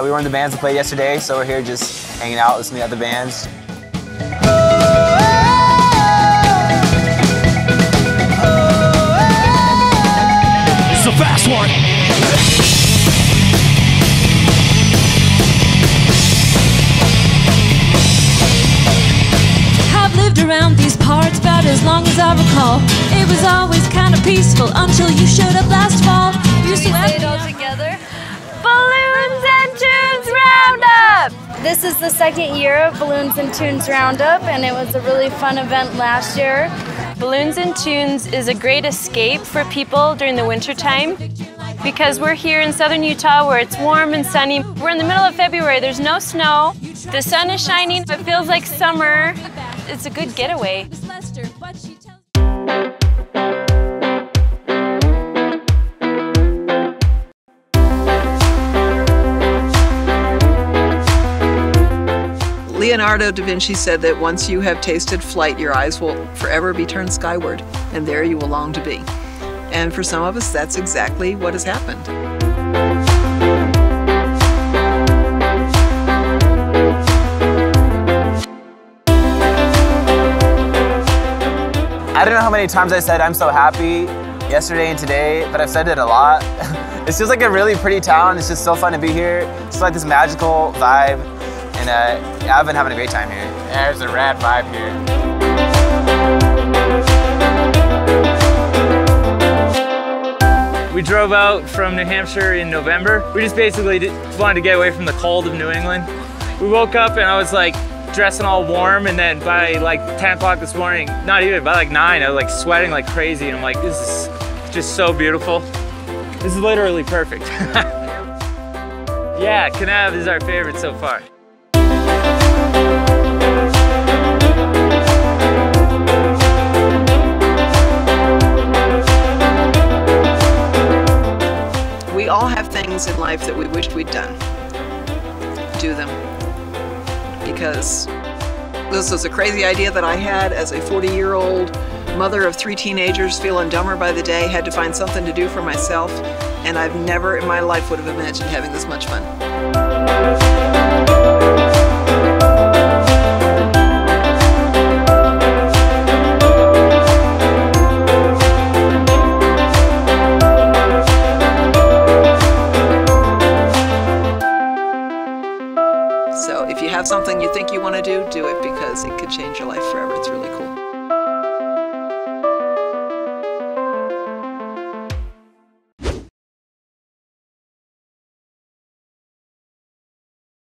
We were in the bands that played yesterday, so we're here just hanging out, listening to other bands. This is a fast one. Around these parts about as long as I recall. It was always kind of peaceful until you showed up last fall. You played all together. Balloons and Tunes Roundup! This is the second year of Balloons and Tunes Roundup, and it was a really fun event last year. Balloons and Tunes is a great escape for people during the wintertime because we're here in southern Utah where it's warm and sunny. We're in the middle of February, there's no snow, the sun is shining, it feels like summer. It's a good getaway. Leonardo da Vinci said that once you have tasted flight, your eyes will forever be turned skyward, and there you will long to be. And for some of us, that's exactly what has happened. I don't know how many times I said I'm so happy yesterday and today, but I've said it a lot. It's just like a really pretty town. It's just so fun to be here. It's like this magical vibe, and I've been having a great time here. Yeah, there's a rad vibe here. We drove out from New Hampshire in November. We just basically wanted to get away from the cold of New England. We woke up and I was like dressing all warm, and then by like 10 o'clock this morning, not even, by like 9, I was like sweating like crazy, and I'm like, this is just so beautiful. This is literally perfect. Yeah, Kanab is our favorite so far. We all have things in life that we wished we'd done. Do them. Because this was a crazy idea that I had as a 40-year-old mother of 3 teenagers, feeling dumber by the day, had to find something to do for myself, and I've never in my life would have imagined having this much fun. So if you have something you think you want to do, do it, because it could change your life forever. It's really cool.